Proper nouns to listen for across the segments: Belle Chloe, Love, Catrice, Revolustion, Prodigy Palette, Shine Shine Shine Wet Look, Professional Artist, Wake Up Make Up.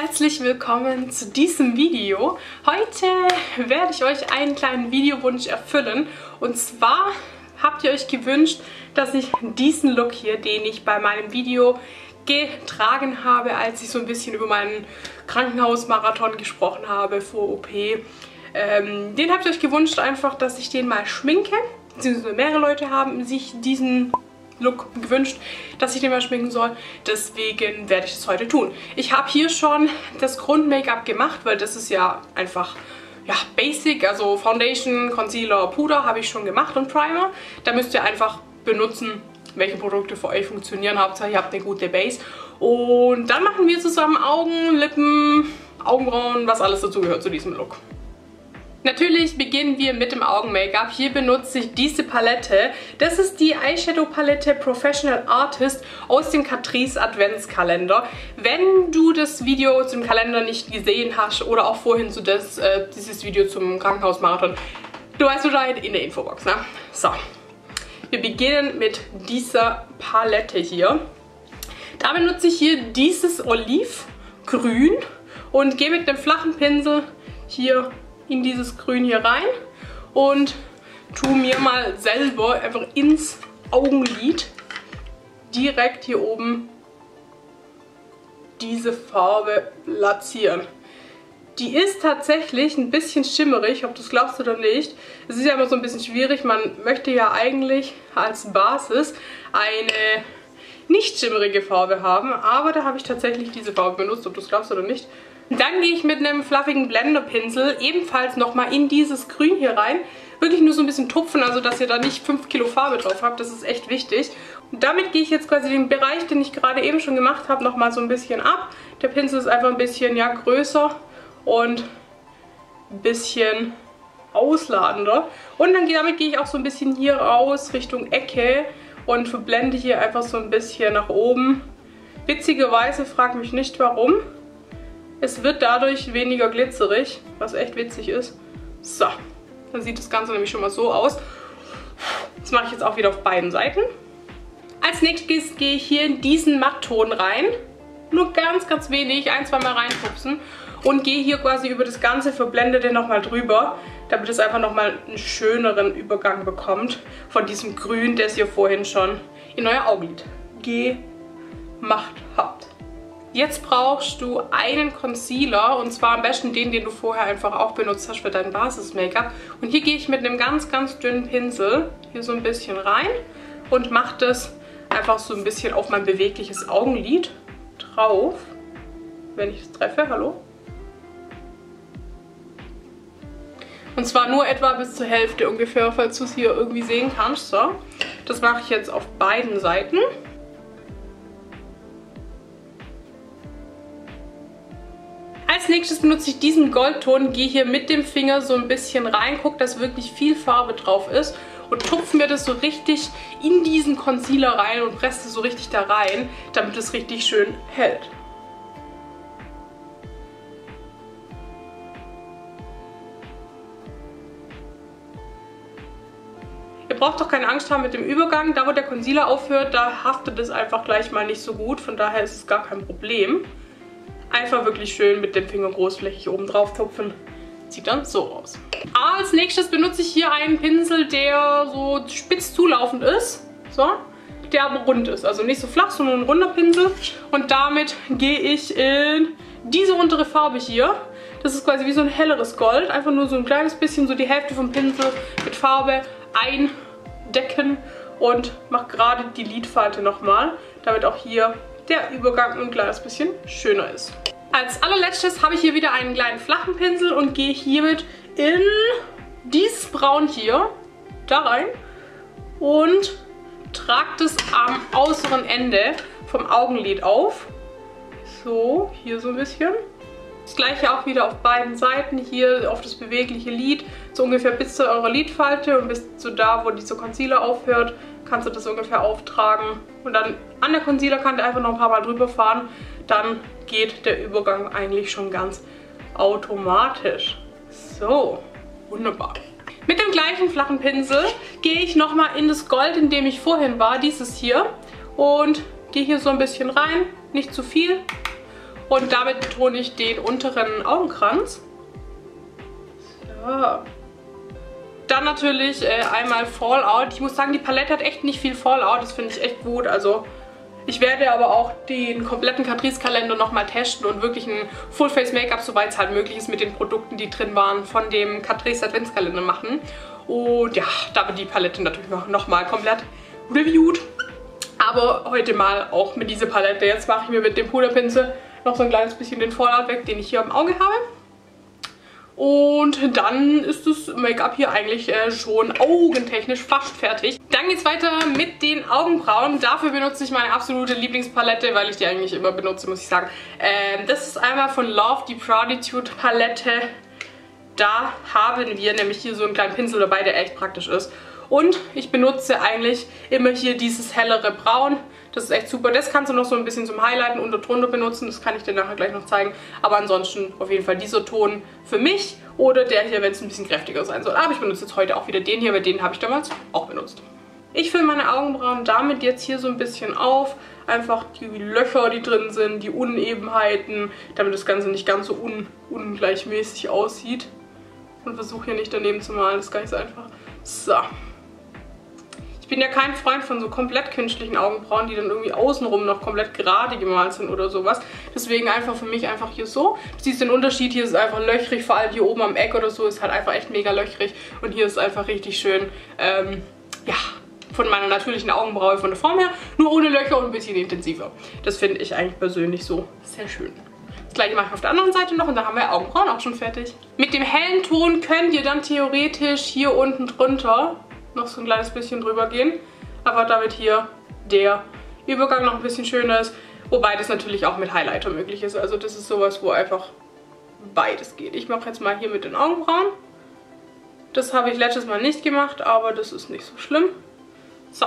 Herzlich willkommen zu diesem Video. Heute werde ich euch einen kleinen Videowunsch erfüllen. Und zwar habt ihr euch gewünscht, dass ich diesen Look hier, den ich bei meinem Video getragen habe, als ich so ein bisschen über meinen Krankenhausmarathon gesprochen habe vor OP. Den habt ihr euch gewünscht einfach, dass ich den mal schminke. Beziehungsweise mehrere Leute haben sich diesen Look gewünscht, dass ich den mal schminken soll. Deswegen werde ich das heute tun. Ich habe hier schon das Grund-Make-up gemacht, weil das ist ja einfach basic. Also Foundation, Concealer, Puder habe ich schon gemacht und Primer. Da müsst ihr einfach benutzen, welche Produkte für euch funktionieren. Hauptsache, ihr habt eine gute Base. Und dann machen wir zusammen Augen, Lippen, Augenbrauen, was alles dazugehört zu diesem Look. Natürlich beginnen wir mit dem Augen-Make-up. Hier benutze ich diese Palette. Das ist die Eyeshadow-Palette Professional Artist aus dem Catrice Adventskalender. Wenn du das Video zum Kalender nicht gesehen hast oder auch vorhin so dieses Video zum Krankenhausmarathon, du weißt Bescheid in der Infobox, ne? So, wir beginnen mit dieser Palette hier. Da benutze ich hier dieses Olivgrün und gehe mit einem flachen Pinsel hier in dieses Grün hier rein und tue mir mal selber einfach ins Augenlid direkt hier oben diese Farbe platzieren. Die ist tatsächlich ein bisschen schimmerig, ob du es glaubst oder nicht. Es ist ja immer so ein bisschen schwierig, man möchte ja eigentlich als Basis eine nicht schimmerige Farbe haben, aber da habe ich tatsächlich diese Farbe benutzt, ob du es glaubst oder nicht. Dann gehe ich mit einem fluffigen Blenderpinsel ebenfalls nochmal in dieses Grün hier rein. Wirklich nur so ein bisschen tupfen, also dass ihr da nicht 5 Kilo Farbe drauf habt, das ist echt wichtig. Und damit gehe ich jetzt quasi den Bereich, den ich gerade eben schon gemacht habe, nochmal so ein bisschen ab. Der Pinsel ist einfach ein bisschen größer und ein bisschen ausladender. Und dann damit gehe ich auch so ein bisschen hier raus Richtung Ecke und verblende hier einfach so ein bisschen nach oben. Witzigerweise, frag mich nicht warum. Es wird dadurch weniger glitzerig, was echt witzig ist. So, dann sieht das Ganze nämlich schon mal so aus. Das mache ich jetzt auch wieder auf beiden Seiten. Als nächstes gehe ich hier in diesen Mattton rein. Nur ganz, ganz wenig, ein, zweimal reinpupsen. Und gehe hier quasi über das ganze Verblendete nochmal drüber, damit es einfach nochmal einen schöneren Übergang bekommt von diesem Grün, das ihr vorhin schon in euer Augenlid gemacht habt. Jetzt brauchst du einen Concealer und zwar am besten den du vorher einfach auch benutzt hast für dein Basis-Make-up. Und hier gehe ich mit einem ganz, ganz dünnen Pinsel hier so ein bisschen rein und mache das einfach so ein bisschen auf mein bewegliches Augenlid drauf. Wenn ich es treffe, hallo? Und zwar nur etwa bis zur Hälfte ungefähr, falls du es hier irgendwie sehen kannst. So, das mache ich jetzt auf beiden Seiten. Als nächstes benutze ich diesen Goldton, gehe hier mit dem Finger so ein bisschen rein, gucke, dass wirklich viel Farbe drauf ist und tupfe mir das so richtig in diesen Concealer rein und presse das so richtig da rein, damit es richtig schön hält. Ihr braucht doch keine Angst haben mit dem Übergang, da wo der Concealer aufhört, da haftet es einfach gleich mal nicht so gut, von daher ist es gar kein Problem. Einfach wirklich schön mit dem Finger großflächig oben drauf tupfen. Sieht dann so aus. Als nächstes benutze ich hier einen Pinsel, der so spitz zulaufend ist. So. Der aber rund ist. Also nicht so flach, sondern ein runder Pinsel. Und damit gehe ich in diese untere Farbe hier. Das ist quasi wie so ein helleres Gold. Einfach nur so ein kleines bisschen, so die Hälfte vom Pinsel mit Farbe eindecken. Und mache gerade die Lidfalte nochmal. Damit auch hier der Übergang ein kleines bisschen schöner ist. Als allerletztes habe ich hier wieder einen kleinen flachen Pinsel und gehe hiermit in dieses Braun hier, da rein und trage das am äußeren Ende vom Augenlid auf. So, hier so ein bisschen. Das gleiche auch wieder auf beiden Seiten, hier auf das bewegliche Lid, so ungefähr bis zu eurer Lidfalte und bis zu da, wo dieser Concealer aufhört, kannst du das ungefähr auftragen und dann an der Concealerkante einfach noch ein paar Mal drüber fahren, dann geht der Übergang eigentlich schon ganz automatisch. So, wunderbar. Mit dem gleichen flachen Pinsel gehe ich nochmal in das Gold, in dem ich vorhin war, dieses hier, und gehe hier so ein bisschen rein, nicht zu viel. Und damit betone ich den unteren Augenkranz. So. Dann natürlich einmal Fallout. Ich muss sagen, die Palette hat echt nicht viel Fallout. Das finde ich echt gut. Also ich werde aber auch den kompletten Catrice-Kalender nochmal testen und wirklich ein Full-Face-Make-up, soweit es halt möglich ist, mit den Produkten, die drin waren, von dem Catrice-Adventskalender machen. Und ja, da wird die Palette natürlich nochmal komplett reviewed. Aber heute mal auch mit dieser Palette. Jetzt mache ich mir mit dem Puderpinsel noch so ein kleines bisschen den Fallout weg, den ich hier am Auge habe. Und dann ist das Make-up hier eigentlich schon augentechnisch fast fertig. Dann geht es weiter mit den Augenbrauen. Dafür benutze ich meine absolute Lieblingspalette, weil ich die eigentlich immer benutze, muss ich sagen. Das ist einmal von Love, die Prodigy Palette. Da haben wir nämlich hier so einen kleinen Pinsel dabei, der echt praktisch ist. Und ich benutze eigentlich immer hier dieses hellere Braun. Das ist echt super. Das kannst du noch so ein bisschen zum Highlighten und drunter benutzen. Das kann ich dir nachher gleich noch zeigen. Aber ansonsten auf jeden Fall dieser Ton für mich. Oder der hier, wenn es ein bisschen kräftiger sein soll. Aber ich benutze jetzt heute auch wieder den hier, weil den habe ich damals auch benutzt. Ich fülle meine Augenbrauen damit jetzt hier so ein bisschen auf. Einfach die Löcher, die drin sind, die Unebenheiten. Damit das Ganze nicht ganz so ungleichmäßig aussieht. Und versuche hier nicht daneben zu malen. Das ist ganz einfach. So. Ich bin ja kein Freund von so komplett künstlichen Augenbrauen, die dann irgendwie außenrum noch komplett gerade gemalt sind oder sowas. Deswegen einfach für mich einfach hier so. Du siehst den Unterschied, hier ist es einfach löchrig, vor allem hier oben am Eck oder so ist halt einfach echt mega löchrig. Und hier ist es einfach richtig schön, ja, von meiner natürlichen Augenbraue von der Form her, nur ohne Löcher und ein bisschen intensiver. Das finde ich eigentlich persönlich so sehr schön. Das gleiche mache ich auf der anderen Seite noch und dann haben wir Augenbrauen auch schon fertig. Mit dem hellen Ton könnt ihr dann theoretisch hier unten drunter noch so ein kleines bisschen drüber gehen, aber damit hier der Übergang noch ein bisschen schöner ist, wobei das natürlich auch mit Highlighter möglich ist, also das ist sowas, wo einfach beides geht. Ich mache jetzt mal hier mit den Augenbrauen, das habe ich letztes Mal nicht gemacht, aber das ist nicht so schlimm. So,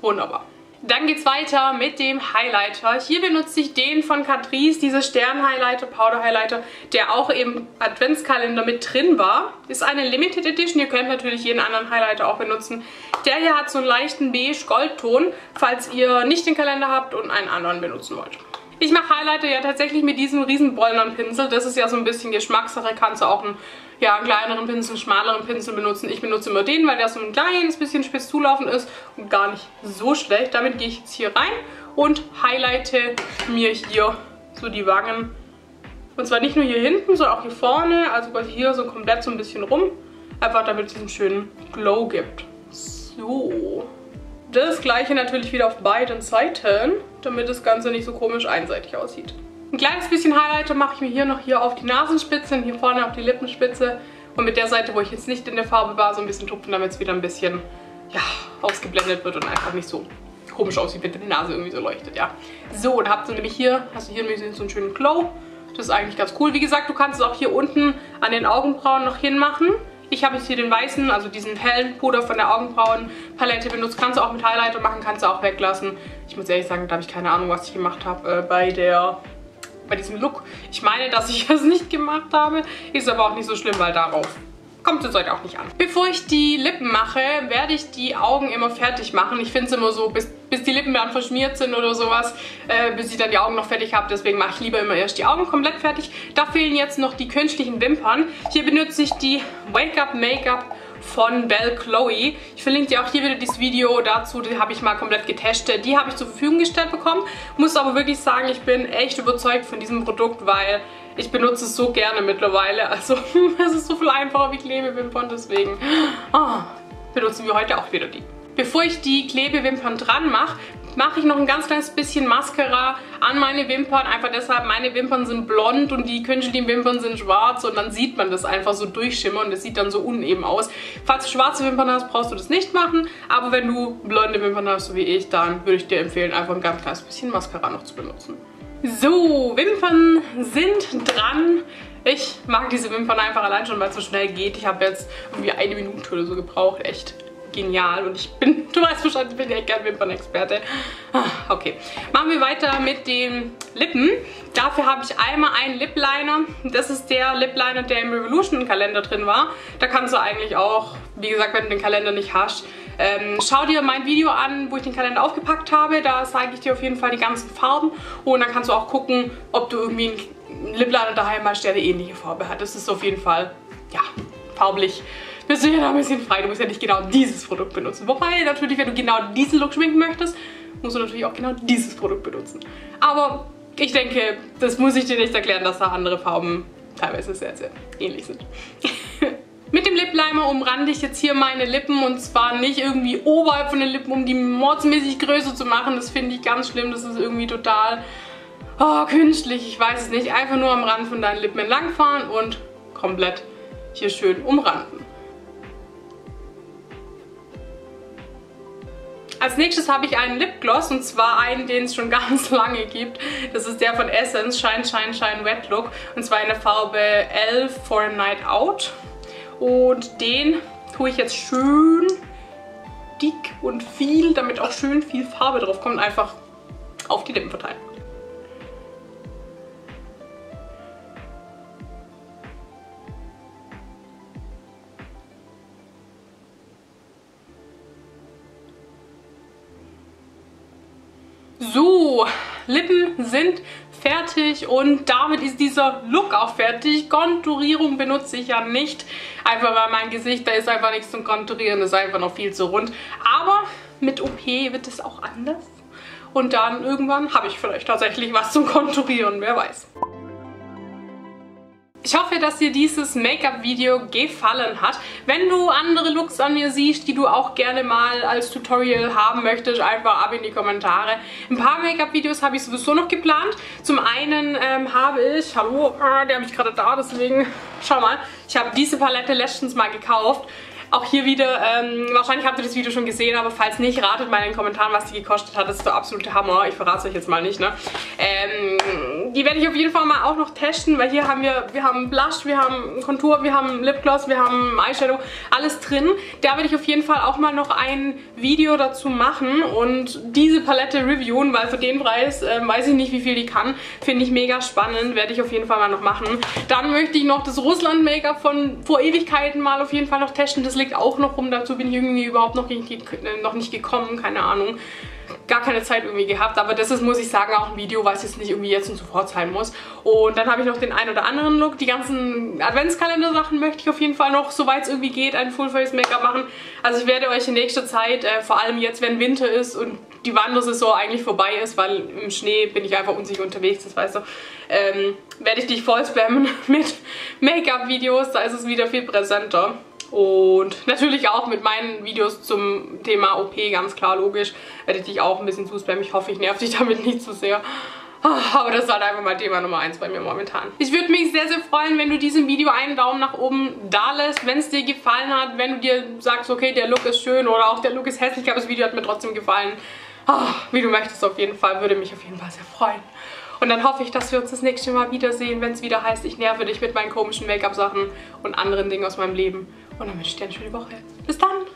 wunderbar. Dann geht's weiter mit dem Highlighter. Hier benutze ich den von Catrice, diese Stern-Highlighter, Powder-Highlighter, der auch im Adventskalender mit drin war. Ist eine Limited Edition, ihr könnt natürlich jeden anderen Highlighter auch benutzen. Der hier hat so einen leichten beige-Goldton, falls ihr nicht den Kalender habt und einen anderen benutzen wollt. Ich mache Highlighter ja tatsächlich mit diesem riesen Bollnern-Pinsel. Das ist ja so ein bisschen Geschmackssache, kannst du auch einen, ja, einen kleineren Pinsel, einen schmaleren Pinsel benutzen. Ich benutze immer den, weil der so ein kleines bisschen spitz zulaufend ist und gar nicht so schlecht. Damit gehe ich jetzt hier rein und highlighte mir hier so die Wangen. Und zwar nicht nur hier hinten, sondern auch hier vorne, also quasi hier so komplett so ein bisschen rum. Einfach damit es diesen schönen Glow gibt. So. Das gleiche natürlich wieder auf beiden Seiten, damit das Ganze nicht so komisch einseitig aussieht. Ein kleines bisschen Highlighter mache ich mir hier noch hier auf die Nasenspitze und hier vorne auf die Lippenspitze. Und mit der Seite, wo ich jetzt nicht in der Farbe war, so ein bisschen tupfen, damit es wieder ein bisschen, ja, ausgeblendet wird und einfach nicht so komisch aussieht, wenn die Nase irgendwie so leuchtet, ja. So, und habt ihr nämlich hier, hast du hier nämlich so einen schönen Glow. Das ist eigentlich ganz cool. Wie gesagt, du kannst es auch hier unten an den Augenbrauen noch hinmachen. Ich habe jetzt hier den weißen, also diesen hellen Puder von der Augenbrauenpalette benutzt. Kannst du auch mit Highlighter machen, kannst du auch weglassen. Ich muss ehrlich sagen, da habe ich keine Ahnung, was ich gemacht habe bei diesem Look. Ich meine, dass ich das nicht gemacht habe. Ist aber auch nicht so schlimm, weil darauf kommt es heute auch nicht an. Bevor ich die Lippen mache, werde ich die Augen immer fertig machen. Ich finde es immer so, bis die Lippen dann verschmiert sind oder sowas, bis ich dann die Augen noch fertig habe. Deswegen mache ich lieber immer erst die Augen komplett fertig. Da fehlen jetzt noch die künstlichen Wimpern. Hier benutze ich die Wake Up Make Up von Belle Chloe. Ich verlinke dir auch hier wieder das Video dazu, die habe ich mal komplett getestet. Die habe ich zur Verfügung gestellt bekommen. Muss aber wirklich sagen, ich bin echt überzeugt von diesem Produkt, weil ich benutze es so gerne mittlerweile. Also es ist so viel einfacher wie Klebewimpern, deswegen benutzen wir heute auch wieder die. Bevor ich die Klebewimpern dran mache, mache ich noch ein ganz kleines bisschen Mascara an meine Wimpern. Einfach deshalb, meine Wimpern sind blond und die künstlichen Wimpern sind schwarz und dann sieht man das einfach so durchschimmern und das sieht dann so uneben aus. Falls du schwarze Wimpern hast, brauchst du das nicht machen, aber wenn du blonde Wimpern hast, so wie ich, dann würde ich dir empfehlen, einfach ein ganz kleines bisschen Mascara noch zu benutzen. So, Wimpern sind dran. Ich mag diese Wimpern einfach allein schon, weil es so schnell geht. Ich habe jetzt irgendwie 1 Minute oder so gebraucht, echt genial. Und du weißt wahrscheinlich, ich bin ja kein Wimpernexperte. Okay, machen wir weiter mit den Lippen. Dafür habe ich einmal einen Lip Liner. Das ist der Lip Liner, der im Revolution Kalender drin war. Da kannst du eigentlich auch, wie gesagt, wenn du den Kalender nicht hast, Schau dir mein Video an, wo ich den Kalender aufgepackt habe. Da zeige ich dir auf jeden Fall die ganzen Farben. Und dann kannst du auch gucken, ob du irgendwie einen Lip-Liner daheim hast, der eine ähnliche Farbe hat. Das ist auf jeden Fall, ja, farblich. Bist du ja da ein bisschen frei. Du musst ja nicht genau dieses Produkt benutzen. Wobei, natürlich, wenn du genau diesen Look schminken möchtest, musst du natürlich auch genau dieses Produkt benutzen. Aber ich denke, das muss ich dir nicht erklären, dass da andere Farben teilweise sehr, sehr ähnlich sind. Mit dem Lip Liner umrande ich jetzt hier meine Lippen, und zwar nicht irgendwie oberhalb von den Lippen, um die mordsmäßig größer zu machen. Das finde ich ganz schlimm, das ist irgendwie total künstlich, ich weiß es nicht. Einfach nur am Rand von deinen Lippen entlangfahren und komplett hier schön umranden. Als nächstes habe ich einen Lipgloss, und zwar einen, den es schon ganz lange gibt. Das ist der von Essence, Shine Shine Shine Wet Look, und zwar in der Farbe 11 for a Night Out. Und den tue ich jetzt schön dick und viel, damit auch schön viel Farbe drauf kommt, einfach auf die Lippen verteilen. So, Lippen sind fertig und damit ist dieser Look auch fertig. Konturierung benutze ich ja nicht, einfach weil mein Gesicht, da ist einfach nichts zum Konturieren, das ist einfach noch viel zu rund. Aber mit OP wird es auch anders und dann irgendwann habe ich vielleicht tatsächlich was zum Konturieren, wer weiß. Ich hoffe, dass dir dieses Make-up-Video gefallen hat. Wenn du andere Looks an mir siehst, die du auch gerne mal als Tutorial haben möchtest, einfach ab in die Kommentare. Ein paar Make-up-Videos habe ich sowieso noch geplant. Zum einen habe ich, hallo, der habe ich gerade da, deswegen, schau mal, ich habe diese Palette letztens mal gekauft. Auch hier wieder, wahrscheinlich habt ihr das Video schon gesehen, aber falls nicht, ratet mal in den Kommentaren, was die gekostet hat. Das ist der absolute Hammer. Ich verrate es euch jetzt mal nicht, ne? Die werde ich auf jeden Fall mal auch noch testen, weil hier haben wir haben Blush, wir haben Kontur, wir haben Lipgloss, wir haben Eyeshadow, alles drin. Da werde ich auf jeden Fall auch mal noch ein Video dazu machen und diese Palette reviewen, weil für den Preis weiß ich nicht, wie viel die kann. Finde ich mega spannend, werde ich auf jeden Fall mal noch machen. Dann möchte ich noch das Russland-Make-up von vor Ewigkeiten mal auf jeden Fall noch testen. Das liegt auch noch rum, dazu bin ich irgendwie überhaupt noch nicht gekommen, keine Ahnung. Gar keine Zeit irgendwie gehabt, aber das ist, muss ich sagen, auch ein Video, was jetzt nicht irgendwie jetzt und sofort sein muss. Und dann habe ich noch den einen oder anderen Look. Die ganzen Adventskalender-Sachen möchte ich auf jeden Fall noch, soweit es irgendwie geht, ein Full-Face-Make-up machen. Also ich werde euch in nächster Zeit, vor allem jetzt, wenn Winter ist und die Wandersaison eigentlich vorbei ist, weil im Schnee bin ich einfach unsicher unterwegs, das weißt du, werde ich dich voll spammen mit Make-up-Videos, da ist es wieder viel präsenter. Und natürlich auch mit meinen Videos zum Thema OP, ganz klar, logisch, werde ich dich auch ein bisschen zuspammen. Ich hoffe, ich nerv dich damit nicht zu sehr. Aber das ist halt einfach mal Thema Nummer 1 bei mir momentan. Ich würde mich sehr, sehr freuen, wenn du diesem Video einen Daumen nach oben da lässt, wenn es dir gefallen hat, wenn du dir sagst, okay, der Look ist schön oder auch der Look ist hässlich, aber das Video hat mir trotzdem gefallen. Wie du möchtest auf jeden Fall, würde mich auf jeden Fall sehr freuen. Und dann hoffe ich, dass wir uns das nächste Mal wiedersehen, wenn es wieder heißt, ich nerve dich mit meinen komischen Make-up-Sachen und anderen Dingen aus meinem Leben. Und dann wünsche ich dir eine schöne Woche. Bis dann!